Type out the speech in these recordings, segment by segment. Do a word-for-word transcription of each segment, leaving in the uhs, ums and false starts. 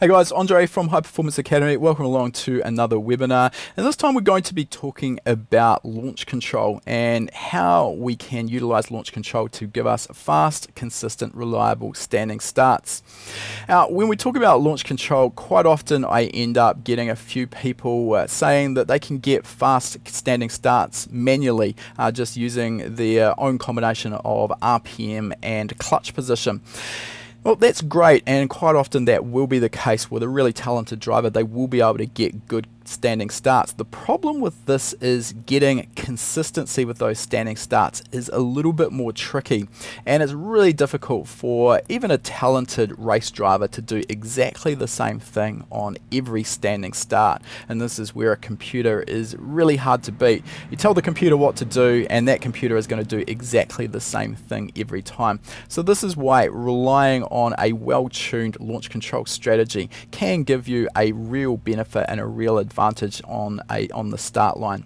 Hey guys, Andre from High Performance Academy. Welcome along to another webinar, and this time we're going to be talking about launch control and how we can utilize launch control to give us fast, consistent, reliable standing starts. Now, when we talk about launch control, quite often I end up getting a few people uh, saying that they can get fast standing starts manually uh, just using their own combination of R P M and clutch position. Well, that's great, and quite often that will be the case with a really talented driver. They will be able to get good standing starts. The problem with this is getting consistency with those standing starts is a little bit more tricky, and it's really difficult for even a talented race driver to do exactly the same thing on every standing start. And this is where a computer is really hard to beat. You tell the computer what to do, and that computer is going to do exactly the same thing every time. So this is why relying on a well-tuned launch control strategy can give you a real benefit and a real advantage advantage on a on the start line.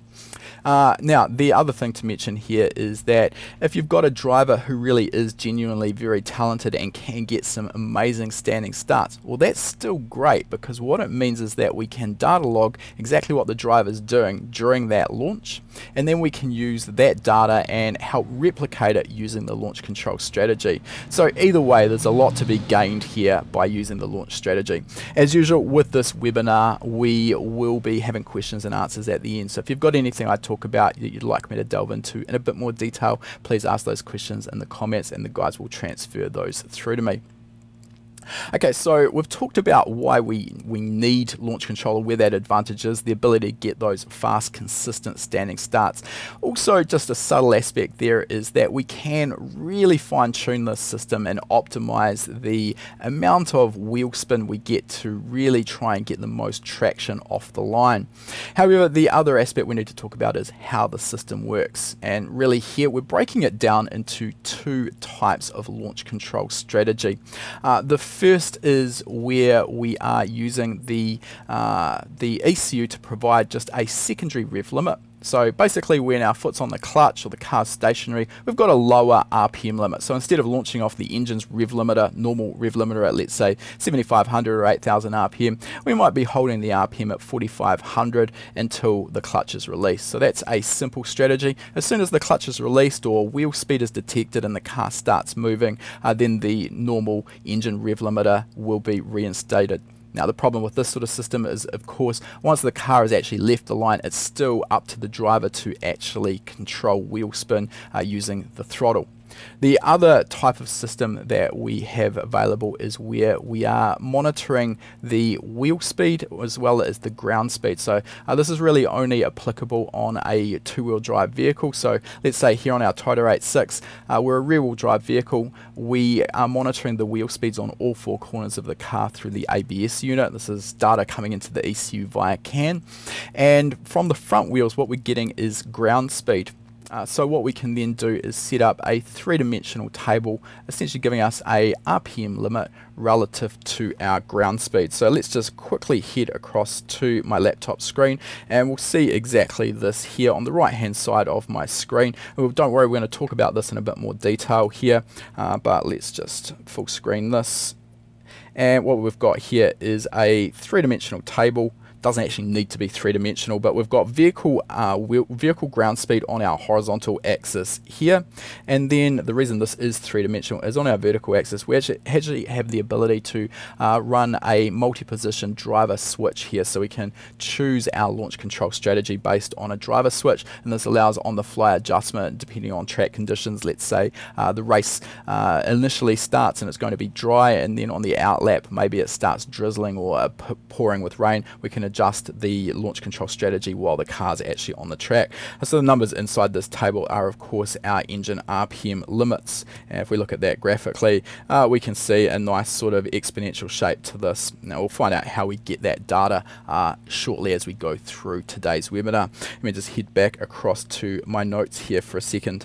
Uh, now, the other thing to mention here is that if you've got a driver who really is genuinely very talented and can get some amazing standing starts, well, that's still great, because what it means is that we can data log exactly what the driver's doing during that launch, and then we can use that data and help replicate it using the launch control strategy. So either way, there's a lot to be gained here by using the launch strategy. As usual with this webinar, we will be having questions and answers at the end, so if you've got any anything I talk about that you'd like me to delve into in a bit more detail, please ask those questions in the comments and the guys will transfer those through to me. Okay, so we've talked about why we, we need launch control, where that advantage is, the ability to get those fast, consistent standing starts. Also, just a subtle aspect there is that we can really fine-tune this system and optimize the amount of wheel spin we get to really try and get the most traction off the line. However, the other aspect we need to talk about is how the system works. And really here, we're breaking it down into two types of launch control strategy. Uh, the first is where we are using the, uh, the E C U to provide just a secondary rev limit. So basically when our foot's on the clutch or the car's stationary, we've got a lower R P M limit. So instead of launching off the engine's rev limiter, normal rev limiter at let's say seventy-five hundred or eight thousand R P M, we might be holding the R P M at forty-five hundred until the clutch is released. So that's a simple strategy. As soon as the clutch is released or wheel speed is detected and the car starts moving, uh, then the normal engine rev limiter will be reinstated. Now, the problem with this sort of system is, of course, once the car has actually left the line, it's still up to the driver to actually control wheel spin uh, using the throttle. The other type of system that we have available is where we are monitoring the wheel speed as well as the ground speed. So uh, this is really only applicable on a two-wheel drive vehicle. So let's say here on our Toyota eighty-six, uh, we're a rear-wheel drive vehicle. We are monitoring the wheel speeds on all four corners of the car through the A B S unit. This is data coming into the E C U via CAN. And from the front wheels, what we're getting is ground speed. Uh, so what we can then do is set up a three-dimensional table, essentially giving us a R P M limit relative to our ground speed. So let's just quickly head across to my laptop screen, and we'll see exactly this here on the right-hand side of my screen. And don't worry, we're going to talk about this in a bit more detail here, uh, but let's just full screen this. And what we've got here is a three-dimensional table. Doesn't actually need to be three-dimensional, but we've got vehicle uh, wheel, vehicle ground speed on our horizontal axis here, and then the reason this is three-dimensional is on our vertical axis we actually, actually have the ability to uh, run a multi-position driver switch here, so we can choose our launch control strategy based on a driver switch, and this allows on-the-fly adjustment depending on track conditions. Let's say uh, the race uh, initially starts and it's going to be dry, and then on the out lap maybe it starts drizzling or uh, pouring with rain. We can adjust the launch control strategy while the car's actually on the track. So the numbers inside this table are of course our engine R P M limits, and if we look at that graphically, uh, we can see a nice sort of exponential shape to this. Now we'll find out how we get that data uh, shortly as we go through today's webinar. Let me just head back across to my notes here for a second.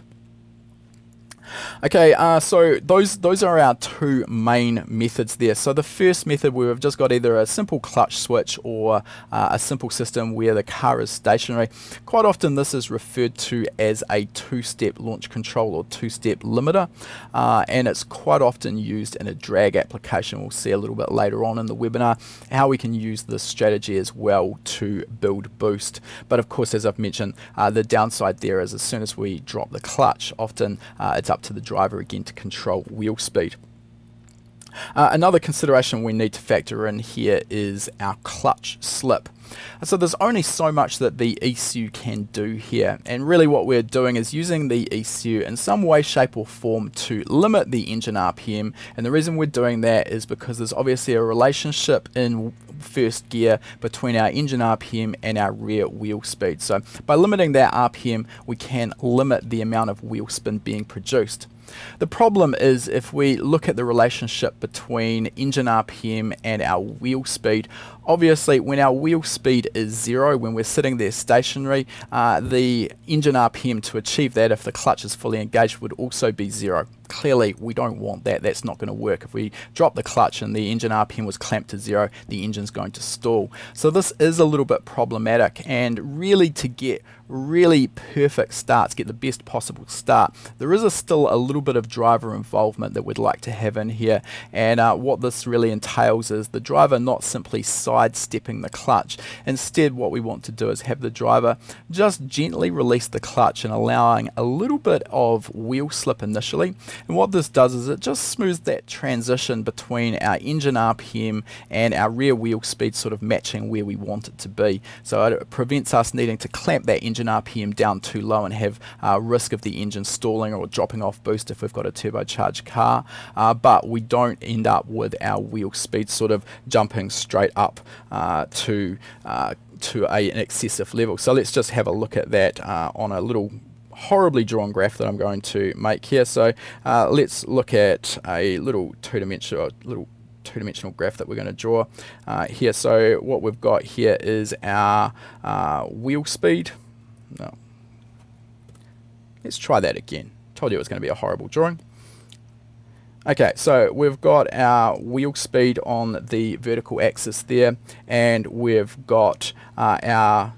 Okay, uh, so those those are our two main methods there. So the first method, we've just got either a simple clutch switch or uh, a simple system where the car is stationary. Quite often this is referred to as a two-step launch control or two-step limiter, uh, and it's quite often used in a drag application. We'll see a little bit later on in the webinar how we can use this strategy as well to build boost. But of course, as I've mentioned, uh, the downside there is as soon as we drop the clutch, often uh, it's up to the driver again to control wheel speed. Uh, another consideration we need to factor in here is our clutch slip. So there's only so much that the E C U can do here, and really what we're doing is using the E C U in some way, shape or form to limit the engine R P M, and the reason we're doing that is because there's obviously a relationship in first gear between our engine R P M and our rear wheel speed. So by limiting that R P M, we can limit the amount of wheel spin being produced. The problem is if we look at the relationship between engine R P M and our wheel speed, obviously when our wheel speed is zero, when we're sitting there stationary, uh, the engine R P M to achieve that, if the clutch is fully engaged, would also be zero. Clearly we don't want that, that's not going to work. If we drop the clutch and the engine R P M was clamped to zero, the engine's going to stall. So this is a little bit problematic, and really to get really perfect starts, get the best possible start, there is a still a little bit of driver involvement that we'd like to have in here, and uh, what this really entails is the driver not simply sidestepping the clutch. Instead what we want to do is have the driver just gently release the clutch and allowing a little bit of wheel slip initially. And what this does is it just smooths that transition between our engine R P M and our rear wheel speed sort of matching where we want it to be. So it prevents us needing to clamp that engine R P M down too low and have uh, risk of the engine stalling or dropping off boost if we've got a turbocharged car, uh, but we don't end up with our wheel speed sort of jumping straight up uh, to, uh, to a, an excessive level. So let's just have a look at that uh, on a little horribly drawn graph that I'm going to make here. So uh, let's look at a little two-dimensional little two-dimensional graph that we're going to draw uh, here. So what we've got here is our uh, wheel speed. No. Let's try that again. Told you it was going to be a horrible drawing. Okay, so we've got our wheel speed on the vertical axis there, and we've got uh, our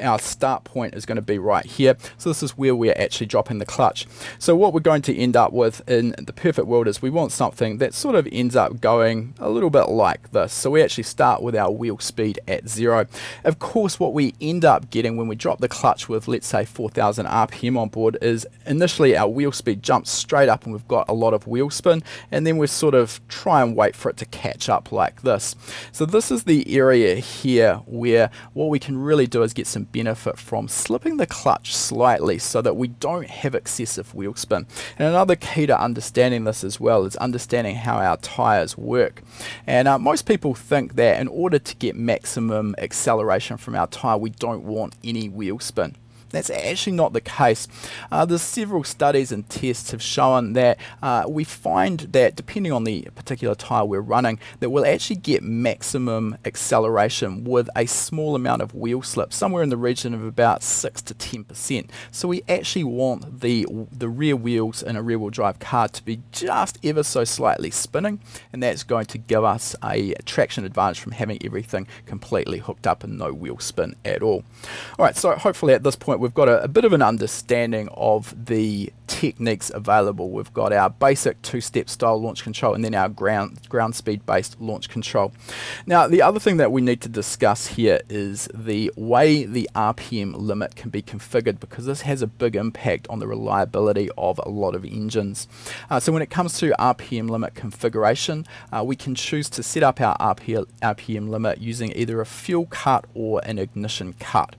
our start point is going to be right here. So this is where we're actually dropping the clutch. So what we're going to end up with in the perfect world is we want something that sort of ends up going a little bit like this. So we actually start with our wheel speed at zero. Of course, what we end up getting when we drop the clutch with, let's say, four thousand R P M on board is initially our wheel speed jumps straight up and we've got a lot of wheel spin, and then we sort of try and wait for it to catch up like this. So this is the area here where what we can really do is get some benefit from slipping the clutch slightly so that we don't have excessive wheel spin. And another key to understanding this as well is understanding how our tires work. And uh, most people think that in order to get maximum acceleration from our tire, we don't want any wheel spin. That's actually not the case. Uh, there's several studies and tests have shown that uh, we find that depending on the particular tyre we're running, that we'll actually get maximum acceleration with a small amount of wheel slip, somewhere in the region of about six to ten percent. So we actually want the, the rear wheels in a rear wheel drive car to be just ever so slightly spinning, and that's going to give us a traction advantage from having everything completely hooked up and no wheel spin at all. Alright, so hopefully at this point we've got a, a bit of an understanding of the techniques available. We've got our basic two-step style launch control and then our ground ground speed based launch control. Now the other thing that we need to discuss here is the way the R P M limit can be configured, because this has a big impact on the reliability of a lot of engines. Uh, so when it comes to R P M limit configuration, uh, we can choose to set up our R P M limit using either a fuel cut or an ignition cut.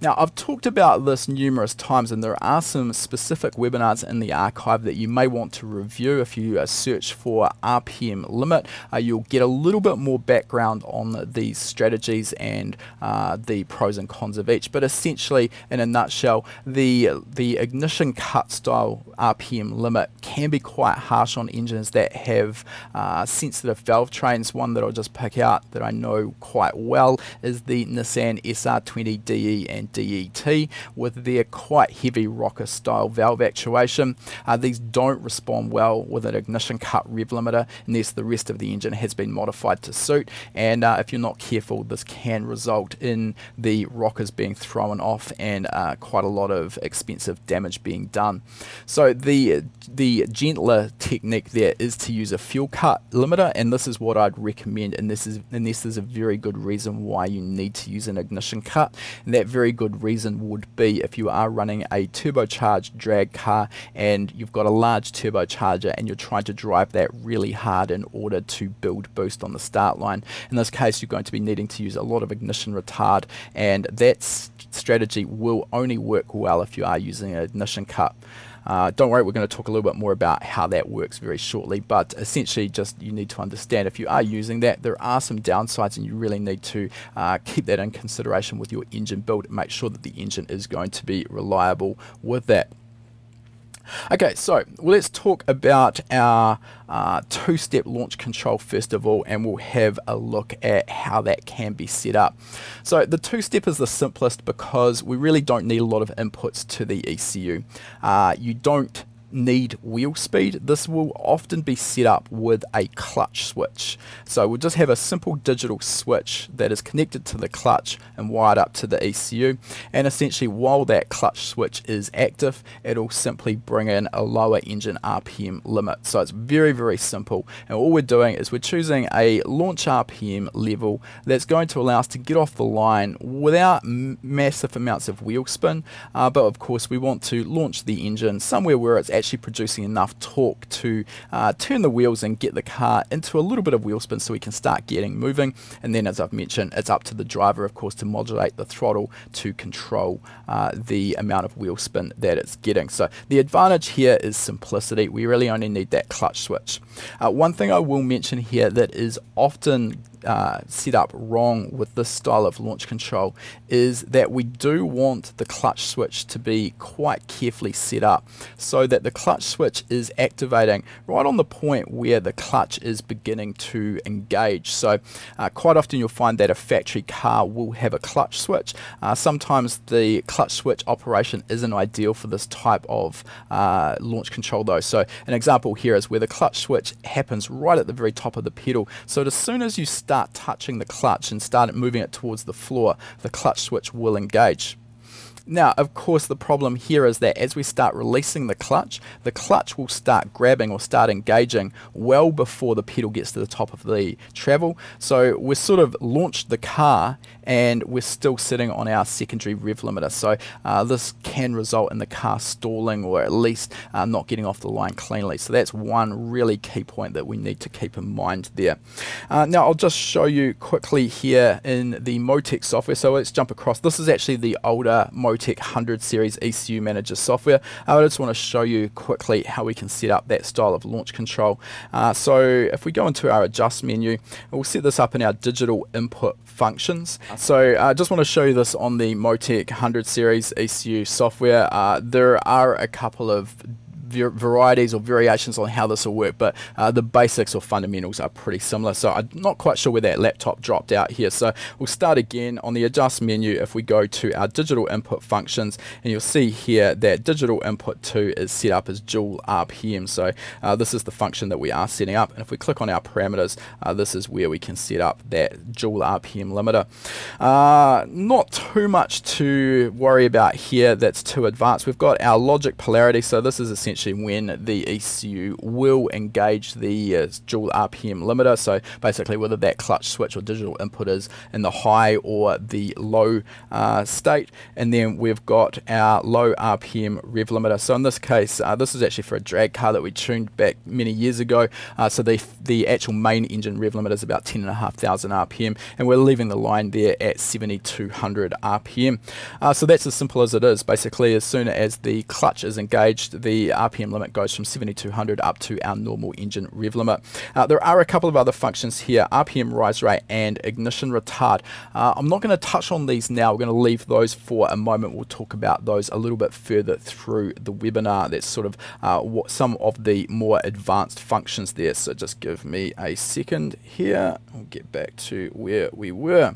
Now I've talked about about this numerous times, and there are some specific webinars in the archive that you may want to review. If you uh, search for R P M limit, uh, you'll get a little bit more background on these strategies and uh, the pros and cons of each. But essentially, in a nutshell, the the ignition cut style R P M limit can be quite harsh on engines that have uh, sensitive valve trains. One that I'll just pick out that I know quite well is the Nissan S R twenty D E and D E T. with their quite heavy rocker style valve actuation. Uh, these don't respond well with an ignition cut rev limiter unless the rest of the engine has been modified to suit, and uh, if you're not careful, this can result in the rockers being thrown off and uh, quite a lot of expensive damage being done. So the the gentler technique there is to use a fuel cut limiter, and this is what I'd recommend, and this is and this is a very good reason why you need to use an ignition cut. And that very good reason would be if you are running a turbocharged drag car and you've got a large turbocharger and you're trying to drive that really hard in order to build boost on the start line. In this case, you're going to be needing to use a lot of ignition retard, and that strategy will only work well if you are using an ignition cut. Uh, don't worry, we're going to talk a little bit more about how that works very shortly, but essentially just you need to understand if you are using that, there are some downsides, and you really need to uh, keep that in consideration with your engine build and make sure that the engine is going to be reliable with that. Okay, so well, let's talk about our uh, two-step launch control first of all, and we'll have a look at how that can be set up. So the two-step is the simplest because we really don't need a lot of inputs to the E C U. Uh, you don't need wheel speed. This will often be set up with a clutch switch. So we'll just have a simple digital switch that is connected to the clutch and wired up to the E C U, and essentially while that clutch switch is active, it'll simply bring in a lower engine R P M limit. So it's very very simple, and all we're doing is we're choosing a launch R P M level that's going to allow us to get off the line without massive amounts of wheel spin, uh, but of course we want to launch the engine somewhere where it's actually producing enough torque to uh, turn the wheels and get the car into a little bit of wheel spin so we can start getting moving. And then, as I've mentioned, it's up to the driver of course to modulate the throttle to control uh, the amount of wheel spin that it's getting. So the advantage here is simplicity. We really only need that clutch switch. Uh, one thing I will mention here that is often Uh, set up wrong with this style of launch control is that we do want the clutch switch to be quite carefully set up so that the clutch switch is activating right on the point where the clutch is beginning to engage. So uh, quite often you'll find that a factory car will have a clutch switch. Uh, sometimes the clutch switch operation isn't ideal for this type of uh, launch control though. So an example here is where the clutch switch happens right at the very top of the pedal, so that as soon as you start start touching the clutch and start moving it towards the floor, the clutch switch will engage. Now, of course, the problem here is that as we start releasing the clutch, the clutch will start grabbing or start engaging well before the pedal gets to the top of the travel. So we're sort of launched the car and we're still sitting on our secondary rev limiter. So uh, this can result in the car stalling or at least uh, not getting off the line cleanly. So that's one really key point that we need to keep in mind there. Uh, now, I'll just show you quickly here in the MoTeC software. So let's jump across. This is actually the older MoTeC one hundred series E C U manager software. I just want to show you quickly how we can set up that style of launch control. Uh, so if we go into our adjust menu, we'll set this up in our digital input functions. So I uh, just want to show you this on the MoTeC one hundred series E C U software. Uh, there are a couple of varieties or variations on how this will work, but uh, the basics or fundamentals are pretty similar. So I'm not quite sure where that laptop dropped out here, so we'll start again on the adjust menu. If we go to our digital input functions, and you'll see here that digital input two is set up as dual R P M. So uh, this is the function that we are setting up, and if we click on our parameters, uh, this is where we can set up that dual R P M limiter. Uh, not too much to worry about here that's too advanced. We've got our logic polarity, so this is essentially when the E C U will engage the uh, dual R P M limiter. So basically whether that clutch switch or digital input is in the high or the low uh, state. And then we've got our low R P M rev limiter. So in this case, uh, this is actually for a drag car that we tuned back many years ago. Uh, so the, the actual main engine rev limiter is about ten thousand five hundred R P M, and we're leaving the line there at seventy-two hundred R P M. Uh, so that's as simple as it is. Basically, as soon as the clutch is engaged, the R P M R P M limit goes from seventy-two hundred up to our normal engine rev limit. Uh, there are a couple of other functions here, R P M rise rate and ignition retard. Uh, I'm not going to touch on these now, we're going to leave those for a moment. We'll talk about those a little bit further through the webinar. That's sort of uh, what some of the more advanced functions there. So just give me a second here, I'll get back to where we were.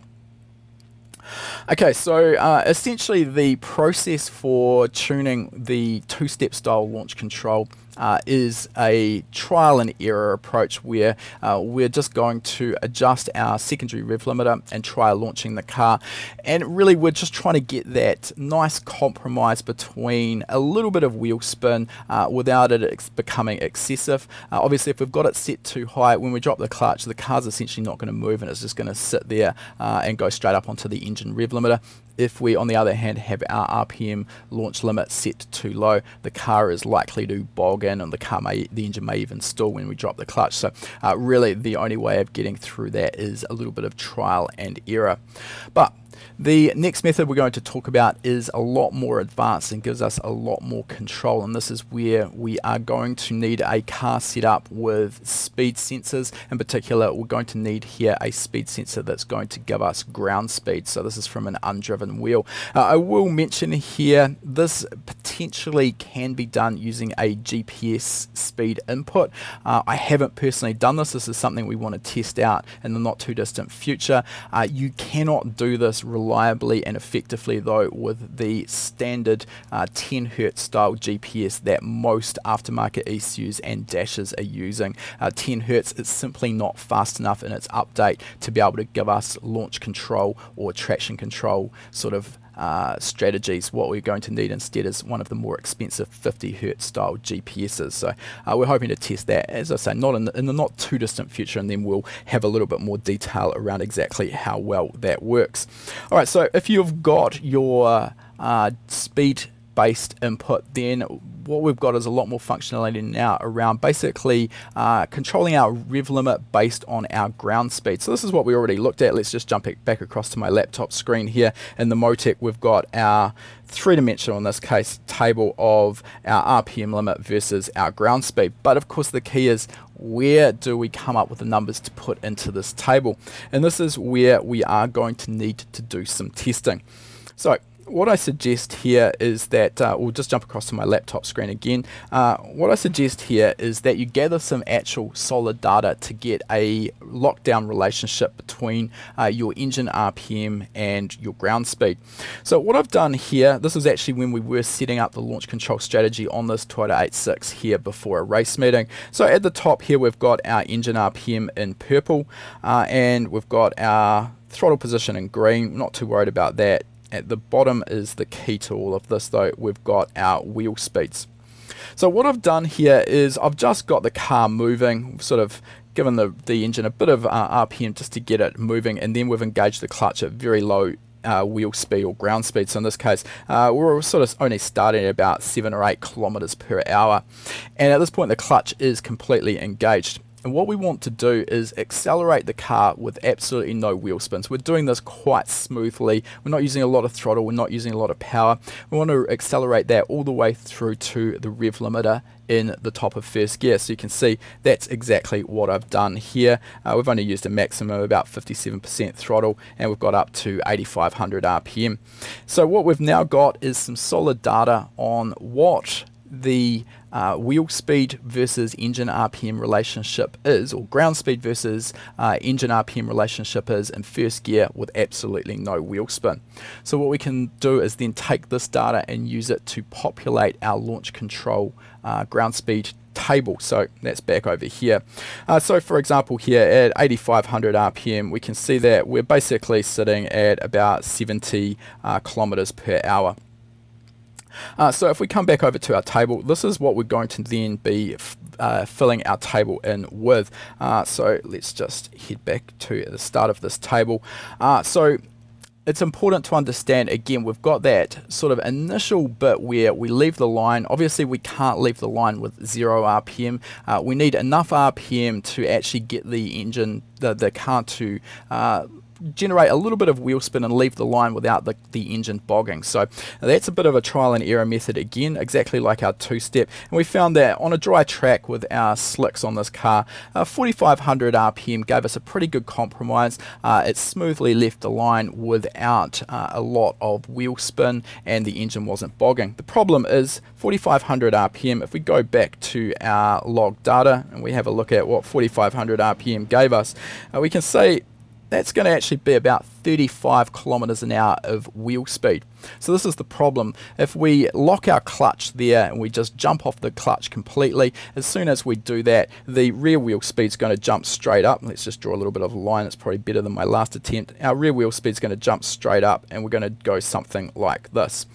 Okay, so uh, essentially the process for tuning the two-step style launch control uh, is a trial and error approach where uh, we're just going to adjust our secondary rev limiter and try launching the car. And really we're just trying to get that nice compromise between a little bit of wheel spin uh, without it ex becoming excessive. Uh, obviously if we've got it set too high, when we drop the clutch the car's essentially not going to move and it's just going to sit there uh, and go straight up onto the engine rev limiter. If we, on the other hand, have our R P M launch limit set too low, the car is likely to bog in and the car may, the engine may even stall when we drop the clutch. So uh, really the only way of getting through that is a little bit of trial and error. But the next method we're going to talk about is a lot more advanced and gives us a lot more control, and this is where we are going to need a car set up with speed sensors. In particular, we're going to need here a speed sensor that's going to give us ground speed. So this is from an undriven wheel. Uh, I will mention here this potentially can be done using a G P S speed input. Uh, I haven't personally done this. This is something we want to test out in the not too distant future. Uh, you cannot do this reliably and effectively though with the standard uh, ten hertz style G P S that most aftermarket E C Us and dashes are using. Uh, ten hertz is simply not fast enough in its update to be able to give us launch control or traction control sort of Uh, strategies. What we're going to need instead is one of the more expensive fifty hertz style G P S's. So uh, we're hoping to test that, as I say, not in the, in the not too distant future, and then we'll have a little bit more detail around exactly how well that works. All right, so if you've got your uh, speed based input, then what we've got is a lot more functionality now around basically uh, controlling our rev limit based on our ground speed. So this is what we already looked at. Let's just jump it back across to my laptop screen here. In the MoTeC we've got our three-dimensional, in this case, table of our R P M limit versus our ground speed. But of course the key is, where do we come up with the numbers to put into this table? And this is where we are going to need to do some testing. So what I suggest here is that, uh, we'll just jump across to my laptop screen again, uh, what I suggest here is that you gather some actual solid data to get a lockdown relationship between uh, your engine R P M and your ground speed. So what I've done here, this is actually when we were setting up the launch control strategy on this Toyota eighty-six here before a race meeting. So at the top here we've got our engine R P M in purple uh, and we've got our throttle position in green, not too worried about that. At the bottom is the key to all of this though, we've got our wheel speeds. So what I've done here is I've just got the car moving, sort of given the, the engine a bit of uh, R P M just to get it moving, and then we've engaged the clutch at very low Uh, wheel speed or ground speed. So in this case uh, we're sort of only starting at about seven or eight kilometers per hour, and at this point the clutch is completely engaged. And what we want to do is accelerate the car with absolutely no wheel spins. We're doing this quite smoothly. We're not using a lot of throttle. We're not using a lot of power. We want to accelerate that all the way through to the rev limiter in the top of first gear. So you can see that's exactly what I've done here. Uh, we've only used a maximum of about fifty-seven percent throttle, and we've got up to eighty-five hundred R P M. So what we've now got is some solid data on what the Uh, wheel speed versus engine R P M relationship is, or ground speed versus uh, engine R P M relationship is in first gear with absolutely no wheel spin. So what we can do is then take this data and use it to populate our launch control uh, ground speed table. So that's back over here. Uh, so for example here at eighty-five hundred R P M we can see that we're basically sitting at about seventy uh, kilometers per hour. Uh, so if we come back over to our table, this is what we're going to then be f uh, filling our table in with. Uh, so let's just head back to the start of this table. Uh, so it's important to understand, again, we've got that sort of initial bit where we leave the line. Obviously we can't leave the line with zero R P M. Uh, we need enough R P M to actually get the engine, the, the car to uh, generate a little bit of wheel spin and leave the line without the, the engine bogging. So that's a bit of a trial and error method again, exactly like our two-step. And we found that on a dry track with our slicks on this car, uh, forty-five hundred R P M gave us a pretty good compromise. Uh, it smoothly left the line without uh, a lot of wheel spin, and the engine wasn't bogging. The problem is forty-five hundred R P M, if we go back to our log data and we have a look at what forty-five hundred R P M gave us, uh, we can see that's going to actually be about thirty-five kilometers an hour of wheel speed. So this is the problem. If we lock our clutch there and we just jump off the clutch completely, as soon as we do that, the rear wheel speed's going to jump straight up. Let's just draw a little bit of a line. It's probably better than my last attempt. Our rear wheel speed's going to jump straight up and we're going to go something like this.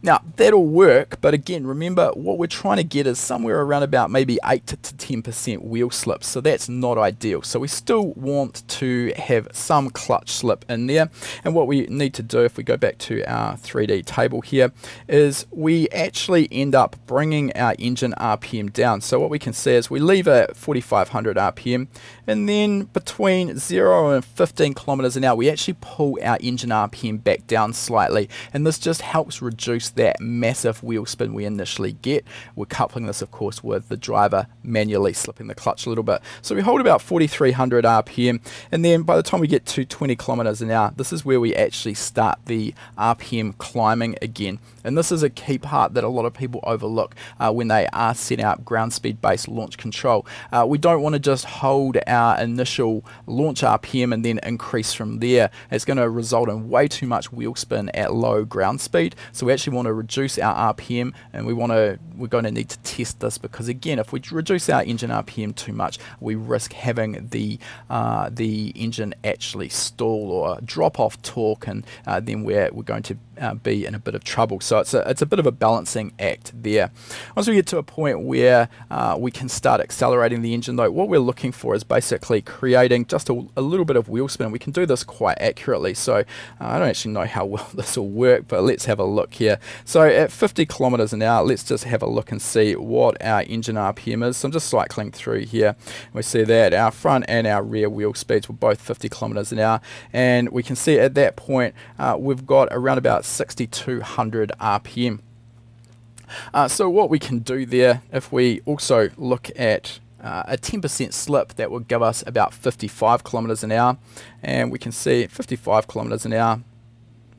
Now that'll work, but again, remember what we're trying to get is somewhere around about maybe eight to ten percent wheel slip, so that's not ideal. So we still want to have some clutch slip in there, and what we need to do, if we go back to our three D table here, is we actually end up bringing our engine R P M down. So what we can see is we leave at forty-five hundred R P M, and then between zero and fifteen kilometers an hour, we actually pull our engine R P M back down slightly, and this just helps reduce that massive wheel spin we initially get. We're coupling this, of course, with the driver manually slipping the clutch a little bit. So we hold about forty-three hundred R P M, and then by the time we get to twenty kilometers an hour, this is where we actually start the R P M climbing again. And this is a key part that a lot of people overlook uh, when they are setting up ground speed based launch control. Uh, we don't want to just hold our initial launch R P M and then increase from there. It's going to result in way too much wheel spin at low ground speed. So we actually want to reduce our R P M, and we want to we're going to need to test this, because again, if we reduce our engine R P M too much, we risk having the uh, the engine actually stall or drop off torque, and uh, then we're we're going to uh, be in a bit of trouble. So it's a it's a bit of a balancing act there. Once we get to a point where uh, we can start accelerating the engine, though, what we're looking for is basically creating just a, a little bit of wheel spin. We can do this quite accurately. So uh, I don't actually know how well this will work, but let's have a look here. So at fifty kilometers an hour, let's just have a look and see what our engine R P M is. So I'm just cycling through here. We see that our front and our rear wheel speeds were both fifty kilometers an hour, and we can see at that point uh, we've got around about sixty-two hundred R P M. Uh, so what we can do there, if we also look at Uh, a ten percent slip, that would give us about fifty-five kilometers an hour, and we can see fifty-five kilometers an hour.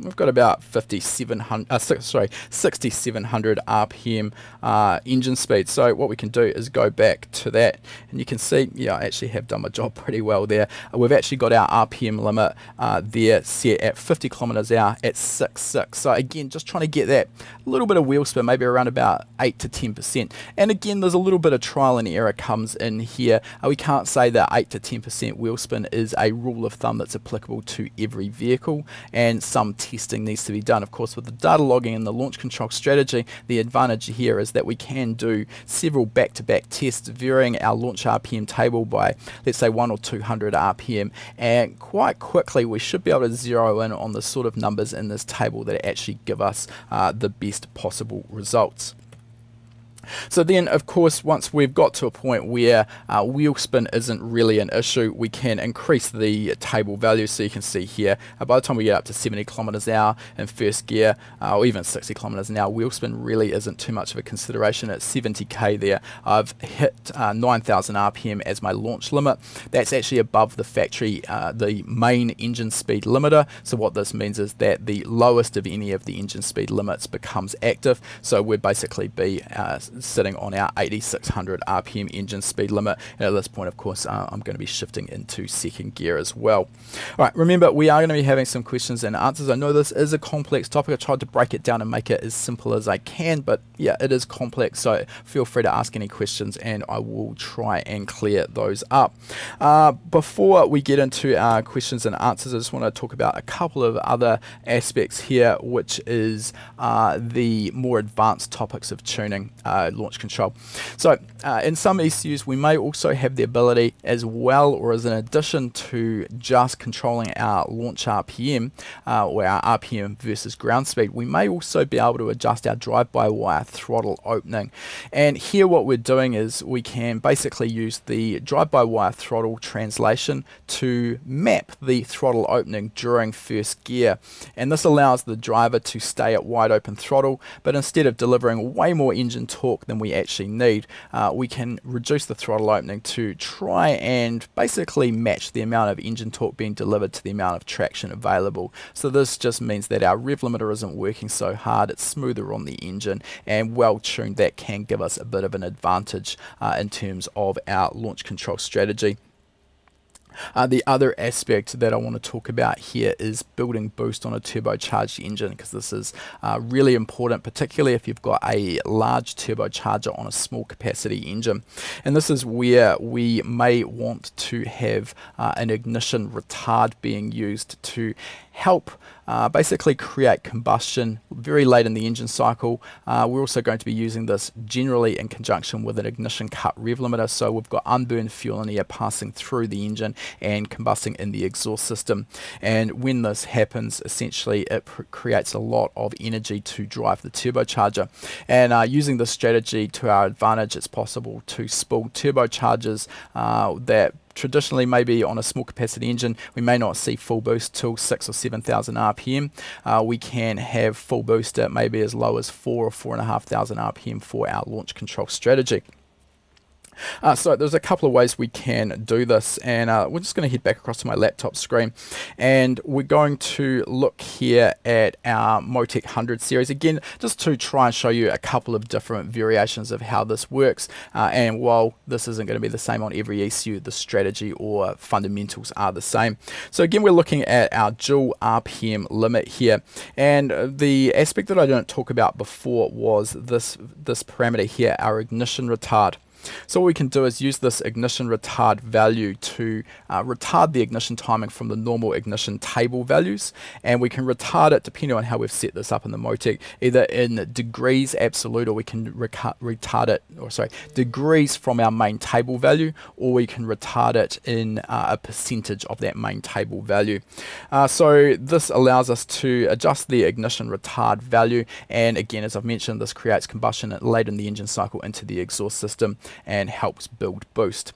We've got about fifty-seven hundred, uh, sorry, sixty-seven hundred R P M uh, engine speed. So what we can do is go back to that, and you can see, yeah, I actually have done my job pretty well there. We've actually got our R P M limit uh, there set at fifty kilometers an hour at six point six. So again, just trying to get that little bit of wheel spin, maybe around about eight to ten percent. And again, there's a little bit of trial and error comes in here. Uh, we can't say that eight to ten percent wheel spin is a rule of thumb that's applicable to every vehicle, and some testing needs to be done. Of course, with the data logging and the launch control strategy, the advantage here is that we can do several back-to-back tests, varying our launch R P M table by, let's say, one or two hundred R P M, and quite quickly we should be able to zero in on the sort of numbers in this table that actually give us uh, the best possible results. So then, of course, once we've got to a point where uh, wheel spin isn't really an issue, we can increase the table value. So you can see here, uh, by the time we get up to seventy kilometers an hour in first gear, uh, or even sixty kilometers an hour, wheel spin really isn't too much of a consideration. At seventy K there, I've hit uh, nine thousand R P M as my launch limit. That's actually above the factory, uh, the main engine speed limiter. So what this means is that the lowest of any of the engine speed limits becomes active. So we'd basically be uh, sitting on our eighty-six hundred R P M engine speed limit, and at this point, of course, uh, I'm going to be shifting into second gear as well. Alright, remember, we are going to be having some questions and answers. I know this is a complex topic. I tried to break it down and make it as simple as I can, but yeah, it is complex, so feel free to ask any questions and I will try and clear those up. Uh, before we get into our questions and answers, I just want to talk about a couple of other aspects here, which is uh, the more advanced topics of tuning uh, launch control. So uh, in some E C Us we may also have the ability, as well or as an addition to just controlling our launch R P M uh, or our R P M versus ground speed, we may also be able to adjust our drive-by-wire throttle opening. And here what we're doing is we can basically use the drive-by-wire throttle translation to map the throttle opening during first gear, and this allows the driver to stay at wide open throttle, but instead of delivering way more engine torque than we actually need, uh, we can reduce the throttle opening to try and basically match the amount of engine torque being delivered to the amount of traction available. So this just means that our rev limiter isn't working so hard, it's smoother on the engine, and well tuned, that can give us a bit of an advantage uh, in terms of our launch control strategy. Uh, the other aspect that I want to talk about here is building boost on a turbocharged engine, because this is uh, really important, particularly if you've got a large turbocharger on a small capacity engine. And this is where we may want to have uh, an ignition retard being used to help uh, basically create combustion very late in the engine cycle. Uh, we're also going to be using this generally in conjunction with an ignition cut rev limiter, so we've got unburned fuel in air passing through the engine and combusting in the exhaust system. And when this happens, essentially it creates a lot of energy to drive the turbocharger. And uh, using this strategy to our advantage, it's possible to spool turbochargers uh, that traditionally maybe on a small capacity engine we may not see full boost till six or seven thousand R P M. Uh, we can have full boost at maybe as low as four or four and a half thousand R P M for our launch control strategy. Uh, so there's a couple of ways we can do this, and uh, we're just going to head back across to my laptop screen, and we're going to look here at our MoTeC one hundred series again, just to try and show you a couple of different variations of how this works. Uh, and while this isn't going to be the same on every E C U, the strategy or fundamentals are the same. So again, we're looking at our dual R P M limit here, and the aspect that I didn't talk about before was this this parameter here, our ignition retard. So what we can do is use this ignition retard value to uh, retard the ignition timing from the normal ignition table values, and we can retard it depending on how we've set this up in the MoTeC, either in degrees absolute, or we can retard it, or sorry, degrees from our main table value, or we can retard it in uh, a percentage of that main table value. Uh, so this allows us to adjust the ignition retard value, and again, as I've mentioned, this creates combustion late in the engine cycle into the exhaust system and helps build boost.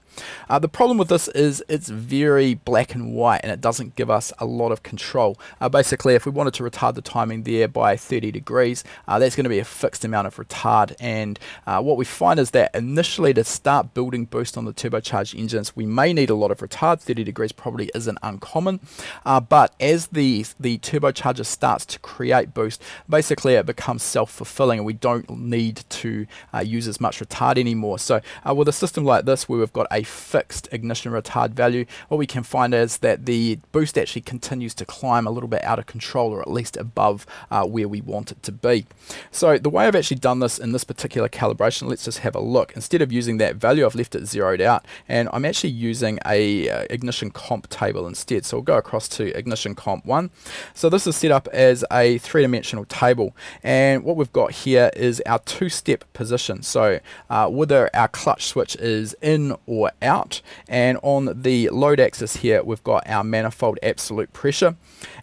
Uh, the problem with this is it's very black and white, and it doesn't give us a lot of control. Uh, basically, if we wanted to retard the timing there by thirty degrees, uh, that's going to be a fixed amount of retard, and uh, what we find is that initially, to start building boost on the turbocharged engines, we may need a lot of retard. thirty degrees probably isn't uncommon, uh, but as the, the turbocharger starts to create boost, basically it becomes self-fulfilling, and we don't need to uh, use as much retard anymore. So uh, with a system like this, where we've got a fixed ignition retard value, what we can find is that the boost actually continues to climb a little bit out of control, or at least above uh, where we want it to be. So the way I've actually done this in this particular calibration, let's just have a look. Instead of using that value, I've left it zeroed out, and I'm actually using a uh, ignition comp table instead. So I'll go across to ignition comp one. So this is set up as a three-dimensional table, and what we've got here is our two-step position. So uh, whether our clutch switch is in or out, and on the load axis here we've got our manifold absolute pressure,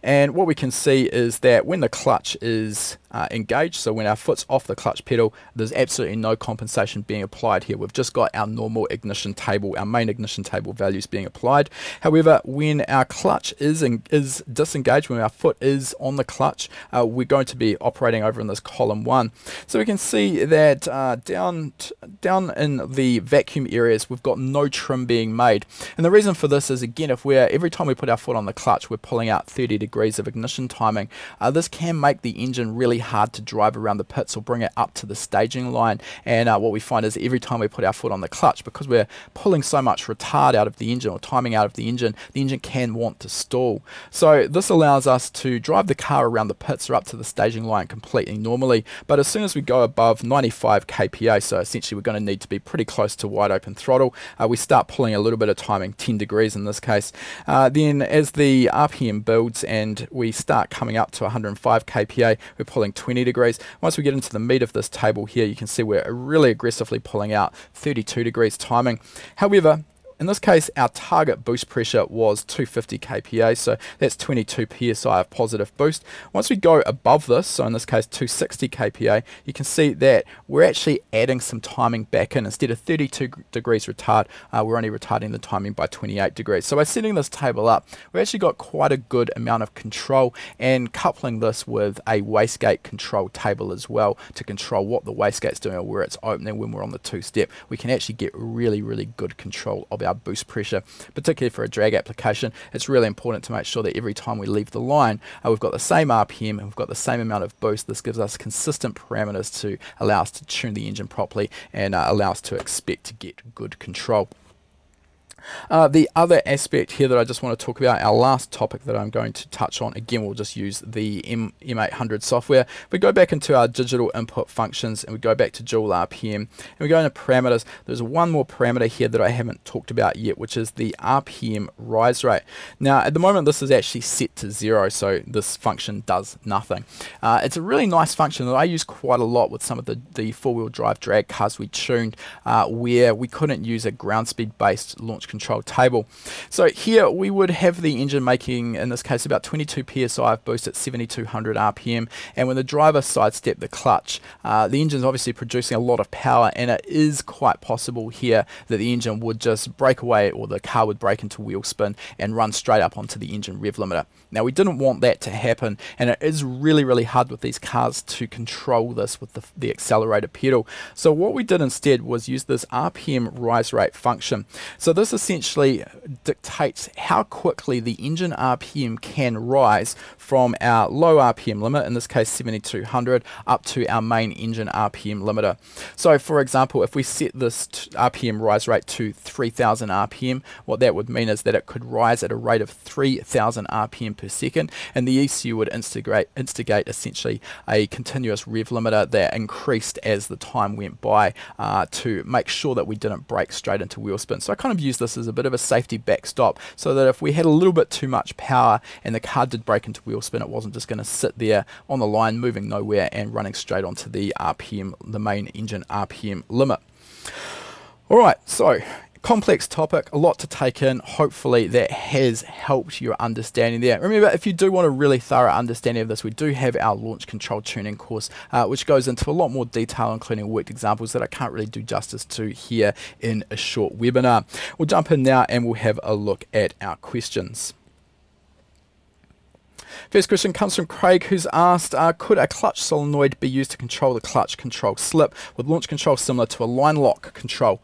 and what we can see is that when the clutch is uh, engaged, so when our foot's off the clutch pedal, there's absolutely no compensation being applied here. We've just got our normal ignition table, our main ignition table values being applied. However, when our clutch is in, is disengaged, when our foot is on the clutch, uh, we're going to be operating over in this column one. So we can see that uh, down down in the vacuum areas, we've got no trim being made, and the reason for this is, again, if we're every time we put our foot on the clutch, we're pulling out thirty degrees of ignition timing. Uh, this can make the engine really hard to drive around the pits or bring it up to the staging line, and uh, what we find is every time we put our foot on the clutch, because we're pulling so much retard out of the engine, or timing out of the engine, the engine can want to stall. So this allows us to drive the car around the pits or up to the staging line completely normally, but as soon as we go above ninety-five K P A, so essentially we're going to need to be pretty close to wide open throttle, uh, we start pulling a little bit of timing, ten degrees in this case. Uh, then as the R P M builds and we start coming up to one hundred five K P A, we're pulling twenty degrees. Once we get into the meat of this table here, you can see we're really aggressively pulling out thirty-two degrees timing. However, in this case, our target boost pressure was two hundred fifty K P A, so that's twenty-two P S I of positive boost. Once we go above this, so in this case two hundred sixty K P A, you can see that we're actually adding some timing back in. Instead of thirty-two degrees retard, uh, we're only retarding the timing by twenty-eight degrees. So by setting this table up, we've actually got quite a good amount of control, and coupling this with a wastegate control table as well to control what the wastegate's doing or where it's opening when we're on the two-step, we can actually get really, really good control of our boost pressure. Particularly for a drag application, it's really important to make sure that every time we leave the line, uh, we've got the same R P M and we've got the same amount of boost. This gives us consistent parameters to allow us to tune the engine properly and uh, allow us to expect to get good control. Uh, the other aspect here that I just want to talk about, our last topic that I'm going to touch on, again, we'll just use the M M800 software. We go back into our digital input functions and we go back to joule R P M and we go into parameters. There's one more parameter here that I haven't talked about yet, which is the R P M rise rate. Now, at the moment, this is actually set to zero, so this function does nothing. Uh, it's a really nice function that I use quite a lot with some of the, the four-wheel drive drag cars we tuned uh, where we couldn't use a ground speed-based launch control table. So here we would have the engine making, in this case, about twenty-two P S I of boost at seventy-two hundred R P M, and when the driver sidestepped the clutch, uh, the engine's obviously producing a lot of power, and it is quite possible here that the engine would just break away, or the car would break into wheel spin and run straight up onto the engine rev limiter. Now, we didn't want that to happen, and it is really, really hard with these cars to control this with the, the accelerator pedal. So what we did instead was use this R P M rise rate function. So this essentially dictates how quickly the engine R P M can rise from our low R P M limit, in this case seventy-two hundred, up to our main engine R P M limiter. So for example, if we set this R P M rise rate to three thousand R P M, what that would mean is that it could rise at a rate of three thousand R P M per second, and the E C U would instigate, instigate essentially a continuous rev limiter that increased as the time went by uh, to make sure that we didn't break straight into wheel spin. So I kind of use this as a bit of a safety backstop, so that if we had a little bit too much power and the car did break into wheel spin, it wasn't just going to sit there on the line moving nowhere and running straight onto the R P M, the main engine R P M limit. Alright, so complex topic, a lot to take in. Hopefully that has helped your understanding there. Remember, if you do want a really thorough understanding of this, we do have our launch control tuning course, uh, which goes into a lot more detail, including worked examples that I can't really do justice to here in a short webinar. We'll jump in now and we'll have a look at our questions. First question comes from Craig, who's asked, uh, could a clutch solenoid be used to control the clutch control slip with launch control similar to a line lock control?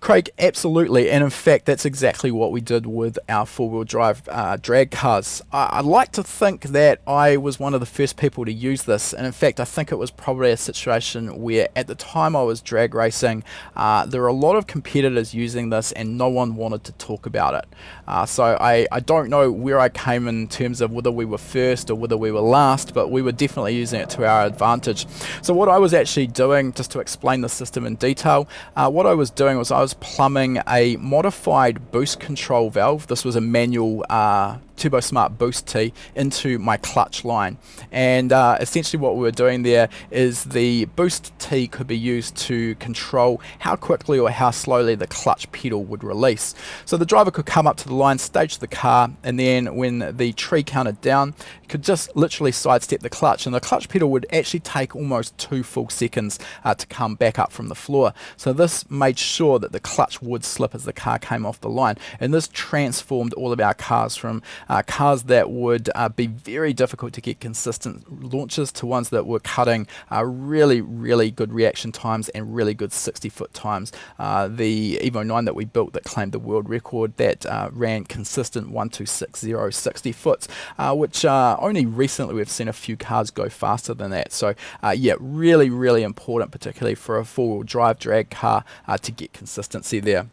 Craig, absolutely, and in fact that's exactly what we did with our four-wheel drive uh, drag cars. I, I like to think that I was one of the first people to use this, and in fact I think it was probably a situation where at the time I was drag racing, uh, there were a lot of competitors using this and no one wanted to talk about it. Uh, so I, I don't know where I came in terms of whether we were first or whether we were last, but we were definitely using it to our advantage. So what I was actually doing, just to explain the system in detail, uh, what I was doing was I was plumbing a modified boost control valve. This was a manual uh, TurboSmart Boost T into my clutch line, and uh, essentially what we were doing there is the Boost T could be used to control how quickly or how slowly the clutch pedal would release. So the driver could come up to the line, stage the car, and then when the tree counted down, could just literally sidestep the clutch, and the clutch pedal would actually take almost two full seconds uh, to come back up from the floor. So this made sure that the clutch would slip as the car came off the line, and this transformed all of our cars from Uh, cars that would uh, be very difficult to get consistent launches to ones that were cutting uh, really, really good reaction times and really good sixty foot times. Uh, the Evo nine that we built that claimed the world record, that uh, ran consistent one two six zero sixty foots, uh, which uh, only recently we've seen a few cars go faster than that. So uh, yeah, really, really important, particularly for a four-wheel drive drag car uh, to get consistency there.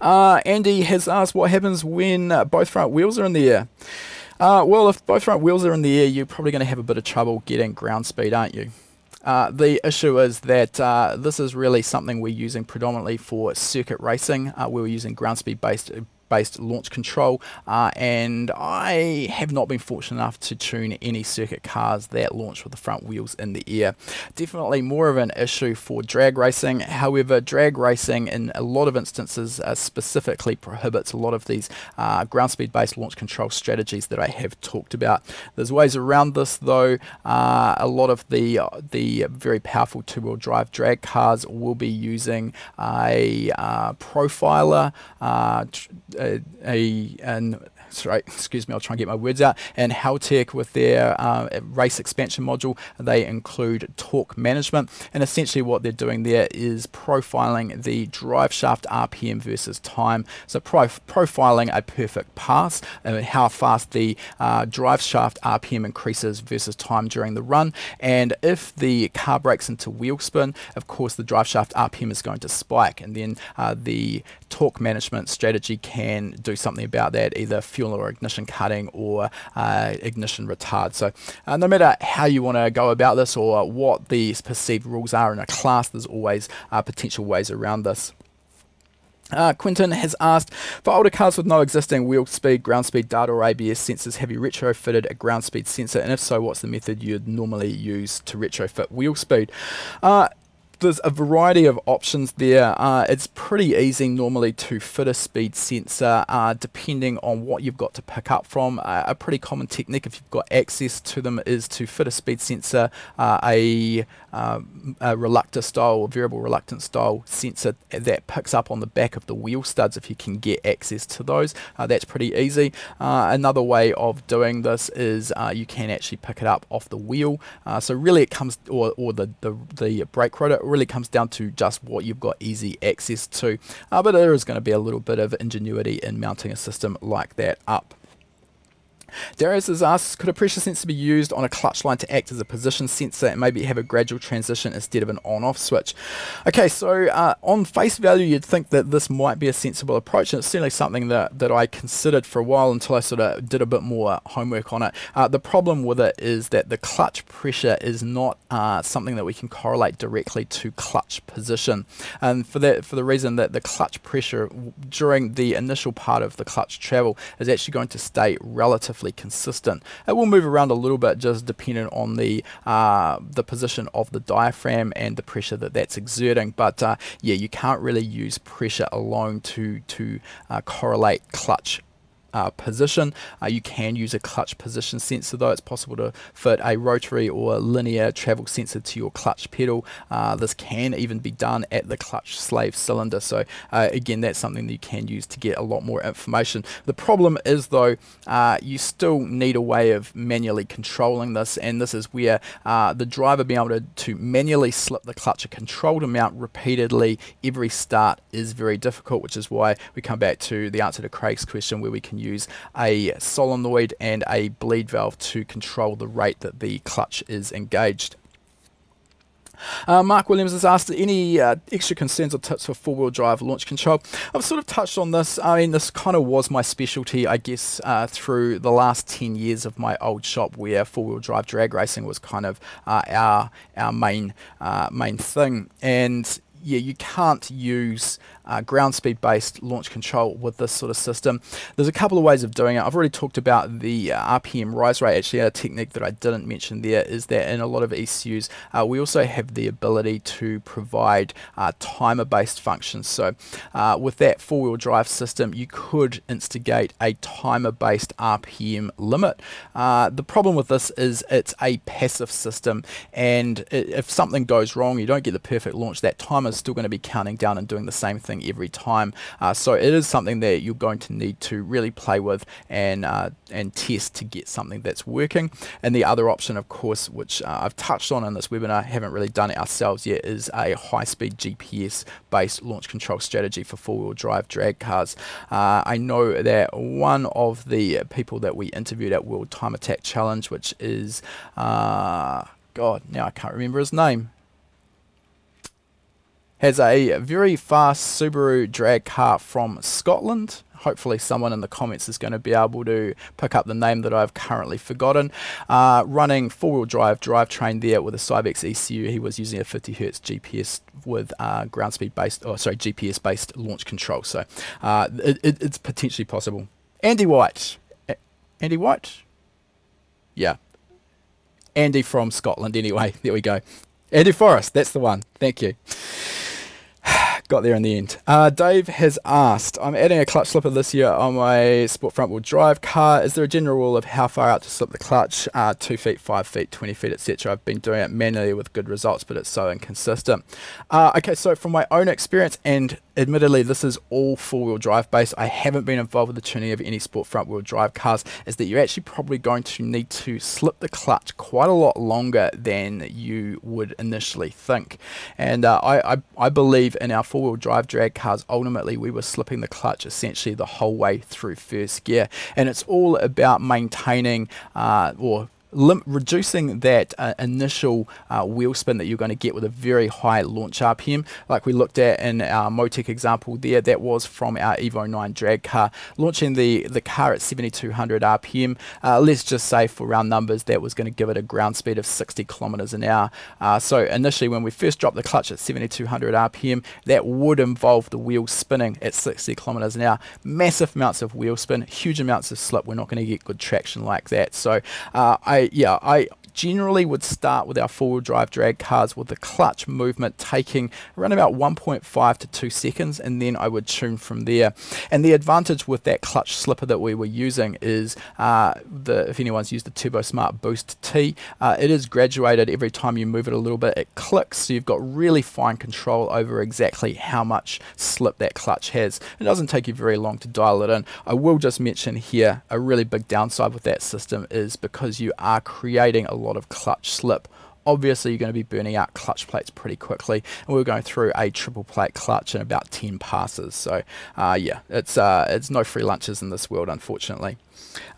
Uh, Andy has asked, what happens when uh, both front wheels are in the air? Uh, well, if both front wheels are in the air, you're probably going to have a bit of trouble getting ground speed, aren't you? Uh, the issue is that uh, this is really something we're using predominantly for circuit racing, uh, where we're using ground speed based based launch control, uh, and I have not been fortunate enough to tune any circuit cars that launch with the front wheels in the air. Definitely more of an issue for drag racing. However, drag racing in a lot of instances uh, specifically prohibits a lot of these uh, ground speed based launch control strategies that I have talked about. There's ways around this though. Uh, a lot of the, the very powerful two wheel drive drag cars will be using a uh, profiler, uh, A, a, an sorry, excuse me, I'll try and get my words out. And Haltech, with their uh, race expansion module, they include torque management. And essentially what they're doing there is profiling the drive shaft R P M versus time. So prof profiling a perfect pass, and how fast the uh, drive shaft R P M increases versus time during the run. And if the car breaks into wheel spin, of course the drive shaft R P M is going to spike, and then uh, the torque management strategy can do something about that, either fuel or ignition cutting or uh, ignition retard. So uh, no matter how you want to go about this or what the perceived rules are in a class, there's always uh, potential ways around this. Uh, Quentin has asked, for older cars with no existing wheel speed, ground speed data or A B S sensors, have you retrofitted a ground speed sensor, and if so, what's the method you'd normally use to retrofit wheel speed? Uh, There's a variety of options there. Uh, it's pretty easy normally to fit a speed sensor uh, depending on what you've got to pick up from. Uh, a pretty common technique, if you've got access to them, is to fit a speed sensor, uh, a, uh, a reluctor style or variable reluctance style sensor that picks up on the back of the wheel studs if you can get access to those. Uh, that's pretty easy. Uh, another way of doing this is uh, you can actually pick it up off the wheel. Uh, so really it comes, or, or the, the, the brake rotor, really comes down to just what you've got easy access to, uh, but there is going to be a little bit of ingenuity in mounting a system like that up. Darius has asked, could a pressure sensor be used on a clutch line to act as a position sensor and maybe have a gradual transition instead of an on-off switch? Okay, so uh, on face value, you'd think that this might be a sensible approach, and it's certainly something that, that I considered for a while until I sort of did a bit more homework on it. Uh, the problem with it is that the clutch pressure is not uh, something that we can correlate directly to clutch position, and for that, for the reason that the clutch pressure during the initial part of the clutch travel is actually going to stay relative consistent. It will move around a little bit, just depending on the uh, the position of the diaphragm and the pressure that that's exerting. But uh, yeah, you can't really use pressure alone to to uh, correlate clutch Uh, position. Uh, you can use a clutch position sensor though. It's possible to fit a rotary or linear travel sensor to your clutch pedal. Uh, this can even be done at the clutch slave cylinder. So uh, again, that's something that you can use to get a lot more information. The problem is though, uh, you still need a way of manually controlling this, and this is where uh, the driver being able to, to manually slip the clutch a controlled amount repeatedly every start is very difficult, which is why we come back to the answer to Craig's question, where we can use a solenoid and a bleed valve to control the rate that the clutch is engaged. Uh, Mark Williams has asked, any uh, extra concerns or tips for four-wheel drive launch control? I've sort of touched on this. I mean, this kind of was my specialty, I guess, uh, through the last ten years of my old shop, where four-wheel drive drag racing was kind of uh, our our main uh, main thing. And yeah, you can't use uh, ground speed based launch control with this sort of system. There's a couple of ways of doing it. I've already talked about the uh, R P M rise rate. Actually, a technique that I didn't mention there is that in a lot of E C Us, uh, we also have the ability to provide uh, timer based functions. So uh, with that four wheel drive system, you could instigate a timer based R P M limit. Uh, the problem with this is it's a passive system, and if something goes wrong, you don't get the perfect launch, that timer is still going to be counting down and doing the same thing every time. Uh, so it is something that you're going to need to really play with and uh, and test to get something that's working. And the other option, of course, which uh, I've touched on in this webinar, haven't really done it ourselves yet, is a high-speed G P S based launch control strategy for four-wheel drive drag cars. Uh, I know that one of the people that we interviewed at World Time Attack Challenge, which is uh, God, now I can't remember his name, has a very fast Subaru drag car from Scotland. Hopefully someone in the comments is going to be able to pick up the name that I've currently forgotten. Uh, running four-wheel drive drivetrain there with a Cybex E C U, he was using a fifty hertz G P S with uh, ground speed based, oh sorry, G P S based launch control. So uh, it, it, it's potentially possible. Andy White, A- Andy White? Yeah, Andy from Scotland anyway, there we go. Andy Forrest, that's the one, thank you. Got there in the end. Uh, Dave has asked, I'm adding a clutch slipper this year on my sport front wheel drive car. Is there a general rule of how far out to slip the clutch? Uh, two feet, five feet, twenty feet, et cetera. I've been doing it manually with good results, but it's so inconsistent. Uh, okay, so from my own experience, and admittedly, this is all four-wheel drive based. I haven't been involved with the tuning of any sport front-wheel drive cars, is that you're actually probably going to need to slip the clutch quite a lot longer than you would initially think. And uh, I, I, I believe in our four-wheel drive drag cars, ultimately we were slipping the clutch essentially the whole way through first gear. And it's all about maintaining uh, or Lim reducing that uh, initial uh, wheel spin that you're going to get with a very high launch R P M, like we looked at in our MoTeC example there. That was from our Evo nine drag car, launching the the car at seventy-two hundred R P M. Uh, let's just say for round numbers that was going to give it a ground speed of sixty kilometers an hour. Uh, so initially, when we first dropped the clutch at seventy-two hundred R P M, that would involve the wheel spinning at sixty kilometers an hour. Massive amounts of wheel spin, huge amounts of slip. We're not going to get good traction like that. So uh, I yeah, I generally would start with our four-wheel drive drag cars with the clutch movement taking around about one point five to two seconds, and then I would tune from there. And the advantage with that clutch slipper that we were using is, uh, the, if anyone's used the TurboSmart Boost T, uh, it is graduated. Every time you move it a little bit, it clicks, so you've got really fine control over exactly how much slip that clutch has. It doesn't take you very long to dial it in. I will just mention here, a really big downside with that system is because you are creating a lot of clutch slip. Obviously, you're going to be burning out clutch plates pretty quickly, and we're going through a triple plate clutch in about ten passes. So uh, yeah, it's uh, it's no free lunches in this world, unfortunately.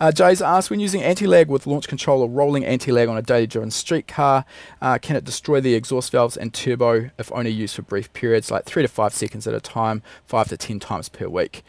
Uh, Jay's asked, when using anti-lag with launch control or rolling anti-lag on a daily driven street car, uh, can it destroy the exhaust valves and turbo if only used for brief periods, like three to five seconds at a time, five to ten times per week?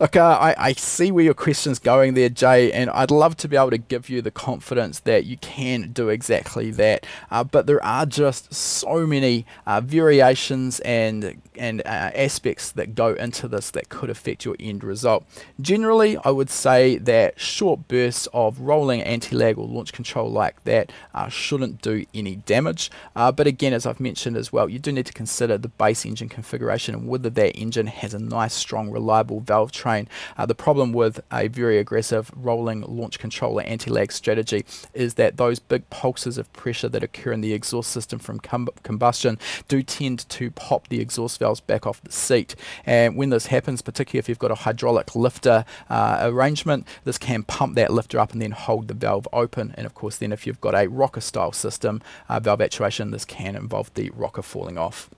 Look, uh, I, I see where your question's going there, Jay, and I'd love to be able to give you the confidence that you can do exactly that, uh, but there are just so many uh, variations and and uh, aspects that go into this that could affect your end result. Generally, I would say that short bursts of rolling anti-lag or launch control like that uh, shouldn't do any damage, uh, but again, as I've mentioned as well, you do need to consider the base engine configuration and whether that engine has a nice, strong, reliable valve train. Uh, the problem with a very aggressive rolling launch control or anti-lag strategy is that those big pulses of pressure that occur in the exhaust system from combustion do tend to pop the exhaust valves back off the seat, and when this happens, particularly if you've got a hydraulic lifter uh, arrangement, this can pump that lifter up and then hold the valve open. And of course, then if you've got a rocker style system, uh, valve actuation, this can involve the rocker falling off.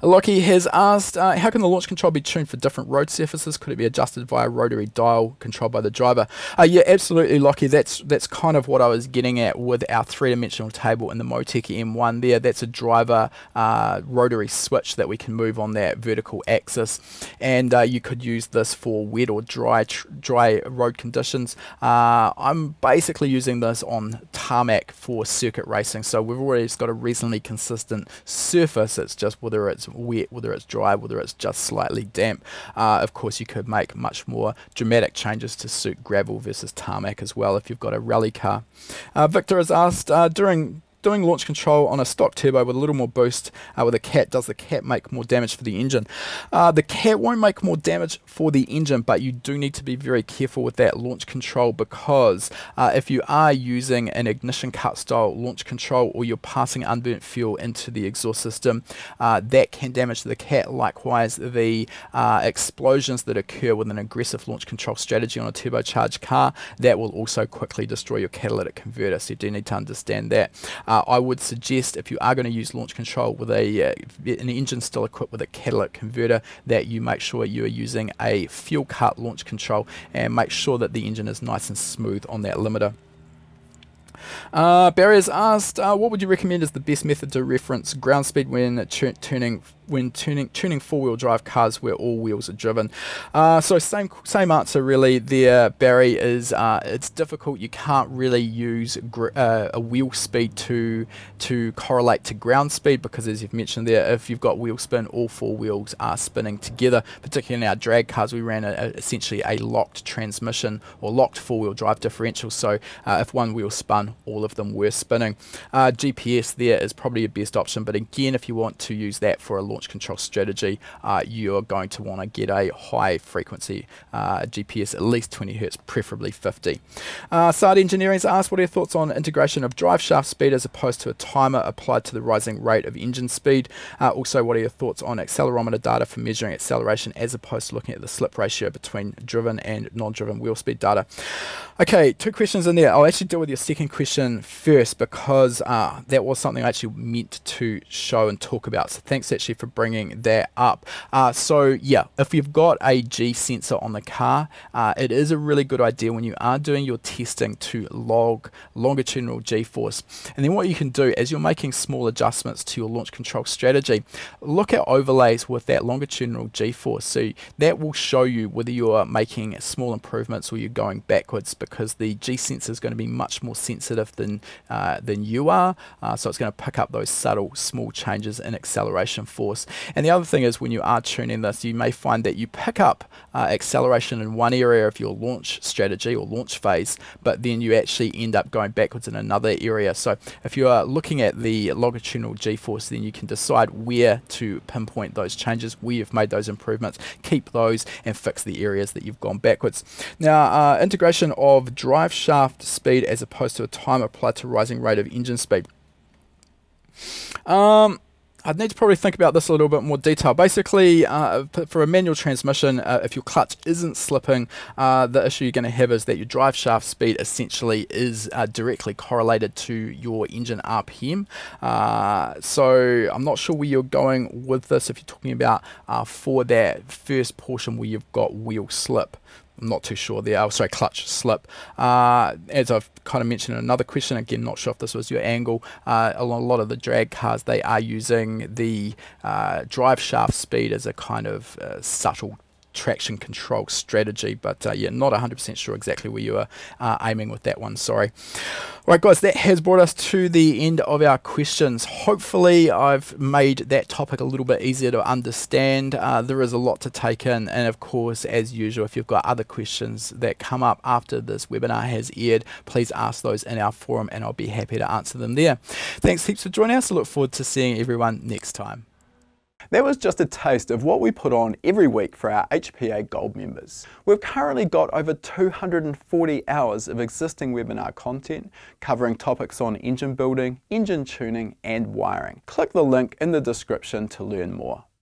Lockie has asked, uh, how can the launch control be tuned for different road surfaces? Could it be adjusted via rotary dial controlled by the driver? Uh, yeah, absolutely, Lockie. That's that's kind of what I was getting at with our three-dimensional table in the MoTeC M one there. That's a driver uh, rotary switch that we can move on that vertical axis. And uh, you could use this for wet or dry, tr dry road conditions. Uh, I'm basically using this on tarmac for circuit racing. So we've already just got a reasonably consistent surface. It's just with a whether it's wet, whether it's dry, whether it's just slightly damp. Uh, of course, you could make much more dramatic changes to suit gravel versus tarmac as well if you've got a rally car. Uh, Victor has asked, uh, during doing launch control on a stock turbo with a little more boost uh, with a cat, does the cat make more damage for the engine? Uh, the cat won't make more damage for the engine, but you do need to be very careful with that launch control, because uh, if you are using an ignition cut style launch control or you're passing unburnt fuel into the exhaust system, uh, that can damage the cat. Likewise, the uh, explosions that occur with an aggressive launch control strategy on a turbocharged car, that will also quickly destroy your catalytic converter, so you do need to understand that. Uh, I would suggest if you are going to use launch control with a uh, an engine still equipped with a catalytic converter, that you make sure you are using a fuel cut launch control and make sure that the engine is nice and smooth on that limiter. Uh, Barry has asked, uh, what would you recommend is the best method to reference ground speed when turning when tuning tuning four-wheel drive cars where all wheels are driven? Uh, so same same answer really there, Barry, is uh, it's difficult. You can't really use gr uh, a wheel speed to to correlate to ground speed, because as you've mentioned there, if you've got wheel spin, all four wheels are spinning together. Particularly in our drag cars, we ran a, a, essentially a locked transmission or locked four-wheel drive differential, so uh, if one wheel spun, all of them were spinning. Uh, G P S there is probably your best option, but again, if you want to use that for a launch launch control strategy, uh, you're going to want to get a high frequency uh, G P S, at least twenty hertz, preferably fifty. Uh, Sard Engineering's asked, what are your thoughts on integration of drive shaft speed as opposed to a timer applied to the rising rate of engine speed? Uh, also, what are your thoughts on accelerometer data for measuring acceleration as opposed to looking at the slip ratio between driven and non-driven wheel speed data? Okay, two questions in there. I'll actually deal with your second question first, because uh, that was something I actually meant to show and talk about. So thanks actually for bringing that up. Uh, so yeah, if you've got a G sensor on the car, uh, it is a really good idea when you are doing your testing to log longitudinal G-force. And then what you can do as you're making small adjustments to your launch control strategy, look at overlays with that longitudinal G-force. So that will show you whether you're making small improvements or you're going backwards, because the G sensor is going to be much more sensitive than, uh, than you are. Uh, so it's going to pick up those subtle small changes in acceleration force. And the other thing is, when you are tuning this, you may find that you pick up uh, acceleration in one area of your launch strategy or launch phase, but then you actually end up going backwards in another area. So if you are looking at the longitudinal G-force, then you can decide where to pinpoint those changes, where you've made those improvements, keep those and fix the areas that you've gone backwards. Now, uh, integration of drive shaft speed as opposed to a time applied to rising rate of engine speed. Um, I'd need to probably think about this a little bit more detail. Basically, uh, for a manual transmission, uh, if your clutch isn't slipping, uh, the issue you're going to have is that your drive shaft speed essentially is uh, directly correlated to your engine R P M. Uh, so I'm not sure where you're going with this if you're talking about uh, for that first portion where you've got wheel slip. I'm not too sure there. Oh, sorry, clutch slip. Uh, as I've kind of mentioned in another question, again, not sure if this was your angle. Uh, a lot of the drag cars, they are using the uh, drive shaft speed as a kind of uh, subtle traction control strategy, but uh, yeah, not one hundred percent sure exactly where you are uh, aiming with that one, sorry. Alright guys, that has brought us to the end of our questions. Hopefully I've made that topic a little bit easier to understand. Uh, there is a lot to take in, and of course, as usual, if you've got other questions that come up after this webinar has aired, please ask those in our forum and I'll be happy to answer them there. Thanks heaps for joining us. I look forward to seeing everyone next time. That was just a taste of what we put on every week for our H P A Gold members. We've currently got over two hundred forty hours of existing webinar content covering topics on engine building, engine tuning and wiring. Click the link in the description to learn more.